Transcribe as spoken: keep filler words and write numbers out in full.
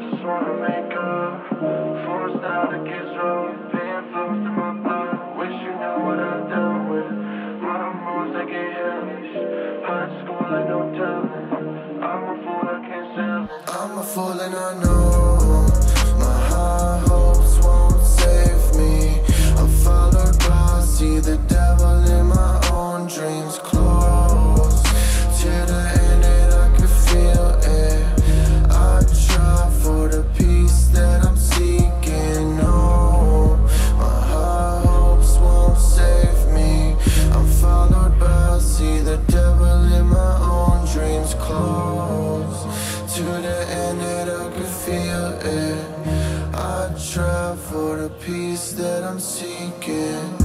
just wanna make up for a style that gets wrong. Paying flows to my blood. Wish you knew what I've done with my moves that get hellish. High school, I don't tell it. I'm a fool, I can't sell it. I'm a fool and I know my high hopes won't save me. I'm followed by, see the devil in my own dreams. Close to the end and I can feel it. I try for the peace that I'm seeking. No, my high hopes won't save me. I'm followed by, see the devil in my own dreams. Close to the end and I can feel it. I try for the peace that I'm seeking.